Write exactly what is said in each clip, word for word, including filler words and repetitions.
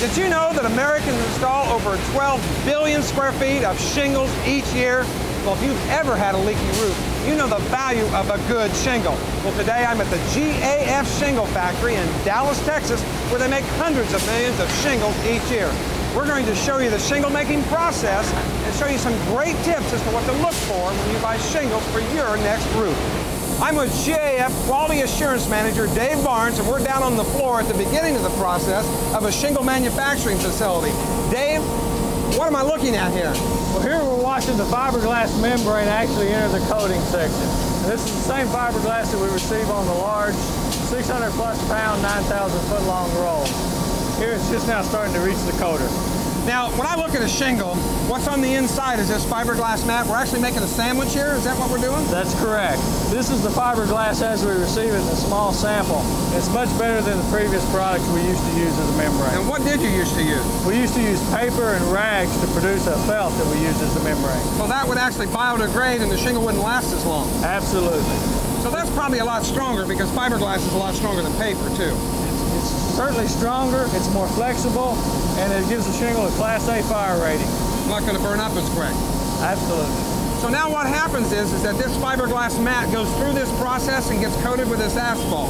Did you know that Americans install over twelve billion square feet of shingles each year? Well, if you've ever had a leaky roof, you know the value of a good shingle. Well, today I'm at the G A F Shingle Factory in Dallas, Texas, where they make hundreds of millions of shingles each year. We're going to show you the shingle making process and show you some great tips as to what to look for when you buy shingles for your next roof. I'm with G A F Quality Assurance Manager Dave Barnes, and we're down on the floor at the beginning of the process of a shingle manufacturing facility. Dave, what am I looking at here? Well, here we're watching the fiberglass membrane actually enter the coating section. And this is the same fiberglass that we receive on the large six hundred plus pound, nine thousand foot long roll. Here it's just now starting to reach the coater. Now, when I look at a shingle, what's on the inside is this fiberglass mat. We're actually making a sandwich here. Is that what we're doing? That's correct. This is the fiberglass as we receive it in a small sample. It's much better than the previous products we used to use as a membrane. And what did you used to use? We used to use paper and rags to produce a felt that we used as a membrane. Well, that would actually biodegrade and the shingle wouldn't last as long. Absolutely. So that's probably a lot stronger because fiberglass is a lot stronger than paper, too. It's certainly stronger, it's more flexible, and it gives the shingle a Class A fire rating. It's not going to burn up as quick. Absolutely. So now what happens is, is that this fiberglass mat goes through this process and gets coated with this asphalt.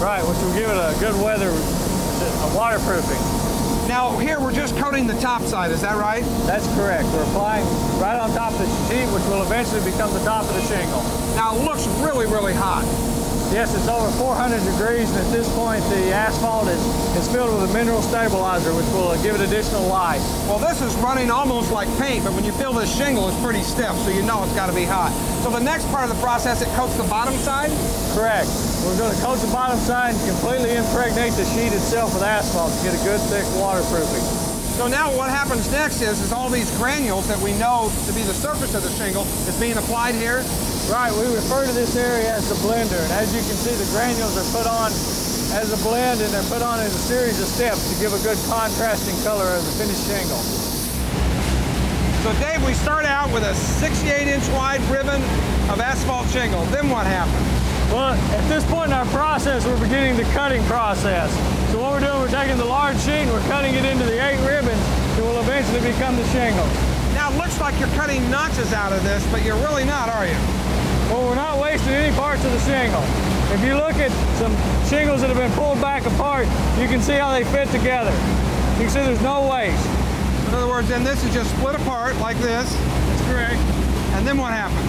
Right, which will give it a good weather, a waterproofing. Now here we're just coating the top side, is that right? That's correct. We're applying right on top of the sheet, which will eventually become the top of the shingle. Now it looks really, really hot. Yes, it's over four hundred degrees, and at this point the asphalt is, is filled with a mineral stabilizer, which will give it additional life. Well, this is running almost like paint, but when you fill this shingle, it's pretty stiff, so you know it's got to be hot. So the next part of the process, it coats the bottom side? Correct. We're going to coat the bottom side and completely impregnate the sheet itself with asphalt to get a good, thick waterproofing. So now what happens next is, is all these granules that we know to be the surface of the shingle is being applied here. Right, we refer to this area as the blender, and as you can see, the granules are put on as a blend, and they're put on as a series of steps to give a good contrasting color of the finished shingle. So Dave, we start out with a sixty-eight inch wide ribbon of asphalt shingle. Then what happens? Well, at this point in our process, we're beginning the cutting process. So what we're doing, we're taking the large sheet and we're cutting it into the eight ribbons that will eventually become the shingle. Now, it looks like you're cutting notches out of this, but you're really not, are you? Well, we're not wasting any parts of the shingle. If you look at some shingles that have been pulled back apart, you can see how they fit together. You can see there's no waste. In other words, then this is just split apart like this. That's correct. And then what happens?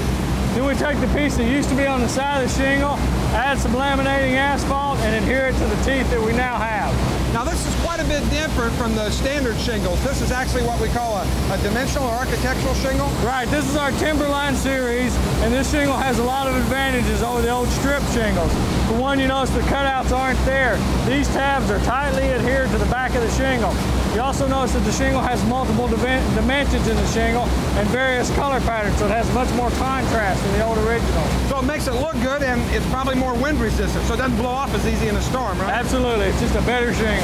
Then we take the piece that used to be on the side of the shingle, add some laminating asphalt, and adhere it to the teeth that we now have. Now, this is quite a bit different from the standard shingles. This is actually what we call a, a dimensional or architectural shingle. Right, this is our Timberline series, and this shingle has a lot of advantages over the old strip shingles. For one, you notice the cutouts aren't there. These tabs are tightly adhered to the back of the shingle. You also notice that the shingle has multiple dimensions in the shingle and various color patterns, so it has much more contrast than the old original. So it makes it look good, and it's probably more wind resistant, so it doesn't blow off as easy in a storm, right? Absolutely. It's just a better shingle.